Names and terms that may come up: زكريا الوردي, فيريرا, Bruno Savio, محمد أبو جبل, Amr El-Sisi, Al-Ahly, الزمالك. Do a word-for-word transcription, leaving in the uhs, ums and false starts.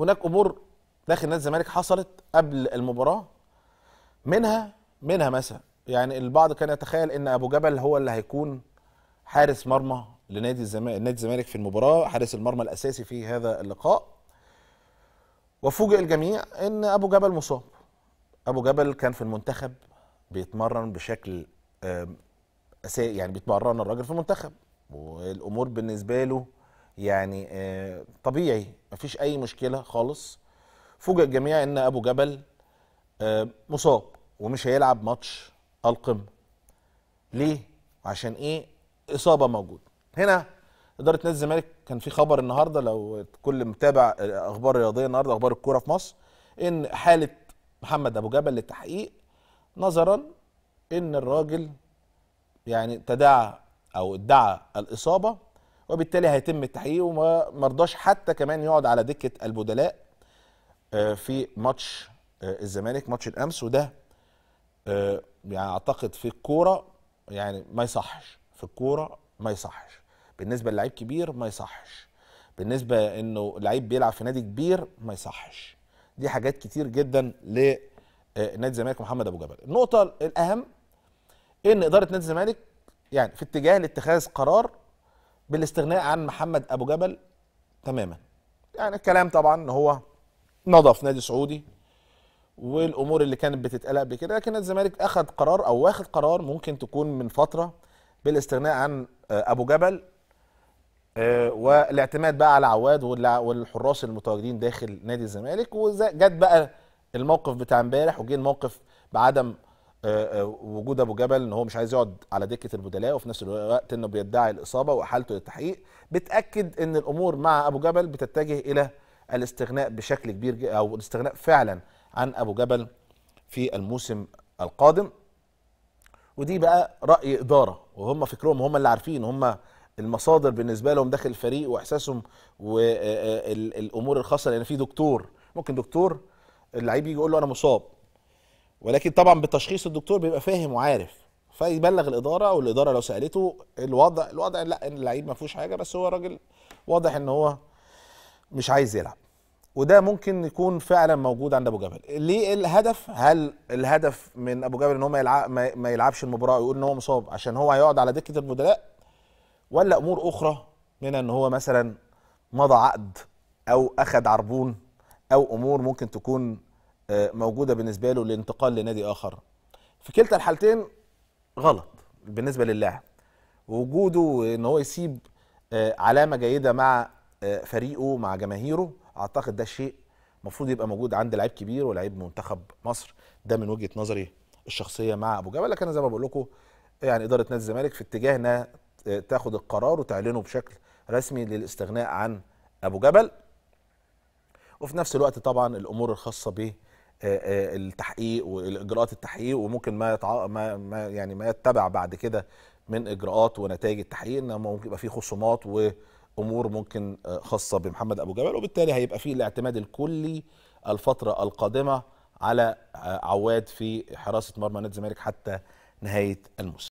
هناك امور داخل نادي الزمالك حصلت قبل المباراه، منها منها مثلا يعني البعض كان يتخيل ان ابو جبل هو اللي هيكون حارس مرمى لنادي الزمالك نادي الزمالك في المباراه، حارس المرمى الاساسي في هذا اللقاء، وفوجئ الجميع ان ابو جبل مصاب. ابو جبل كان في المنتخب بيتمرن بشكل اساسي، يعني بيتمرن الراجل في المنتخب والامور بالنسبه له يعني طبيعي، مفيش اي مشكله خالص. فوجئ الجميع ان ابو جبل مصاب ومش هيلعب ماتش القمه. ليه؟ عشان ايه؟ اصابه موجوده. هنا اداره نادي الزمالك كان في خبر النهارده، لو كل متابع اخبار رياضيه النهارده، اخبار الكوره في مصر، ان حاله محمد ابو جبل للتحقيق نظرا ان الراجل يعني تداعى او ادعى الاصابه، وبالتالي هيتم التحقيق، وما رضاش حتى كمان يقعد على دكه البدلاء في ماتش الزمالك ماتش الامس. وده يعني اعتقد في الكوره يعني ما يصحش، في الكوره ما يصحش، بالنسبه للعيب كبير ما يصحش، بالنسبه انه لعيب بيلعب في نادي كبير ما يصحش. دي حاجات كتير جدا لنادي الزمالك محمد ابو جبل. النقطه الاهم ان اداره نادي الزمالك يعني في اتجاه لاتخاذ قرار بالاستغناء عن محمد ابو جبل تماما. يعني الكلام طبعا ان هو مضى في نادي سعودي والامور اللي كانت بتتقال قبل كده، لكن الزمالك اخذ قرار او واخد قرار ممكن تكون من فتره بالاستغناء عن ابو جبل والاعتماد بقى على عواد والحراس المتواجدين داخل نادي الزمالك. وجت بقى الموقف بتاع امبارح، وجه الموقف بعدم وجود ابو جبل ان هو مش عايز يقعد على دكه البدلاء، وفي نفس الوقت انه بيدعي الاصابه واحالته للتحقيق، بتاكد ان الامور مع ابو جبل بتتجه الى الاستغناء بشكل كبير او الاستغناء فعلا عن ابو جبل في الموسم القادم. ودي بقى راي اداره، وهم فكرهم، هم اللي عارفين، هم المصادر بالنسبه لهم داخل الفريق واحساسهم والامور الخاصه، لان في دكتور، ممكن دكتور اللعيب يجي يقول له انا مصاب، ولكن طبعا بتشخيص الدكتور بيبقى فاهم وعارف، فيبلغ الاداره، والاداره لو سالته الوضع الوضع لا ان اللعيب ما فيهوش حاجه، بس هو راجل واضح ان هو مش عايز يلعب. وده ممكن يكون فعلا موجود عند ابو جبل. ليه الهدف؟ هل الهدف من ابو جبل ان هو ما, يلعب ما يلعبش المباراه ويقول ان هو مصاب عشان هو هيقعد على دكه البدلاء، ولا امور اخرى منها ان هو مثلا مضى عقد او اخذ عربون او امور ممكن تكون موجوده بالنسبه له للانتقال لنادي اخر؟ في كلتا الحالتين غلط بالنسبه للاعب، وجوده ان هو يسيب علامه جيده مع فريقه مع جماهيره، اعتقد ده شيء المفروض يبقى موجود عند لعيب كبير ولاعيب منتخب مصر. ده من وجهه نظري الشخصيه مع ابو جبل، لكن زي ما بقول لكم يعني اداره نادي الزمالك في اتجاه انها تاخد القرار وتعلنه بشكل رسمي للاستغناء عن ابو جبل، وفي نفس الوقت طبعا الامور الخاصه به التحقيق والاجراءات التحقيق، وممكن ما, يتع... ما... ما يعني ما يتبع بعد كده من اجراءات ونتائج التحقيق، ان ممكن يبقى في خصومات وامور ممكن خاصه بمحمد ابو جبل، وبالتالي هيبقى في الاعتماد الكلي الفتره القادمه على عواد في حراسه مرمى نادي الزمالك حتى نهايه الموسم.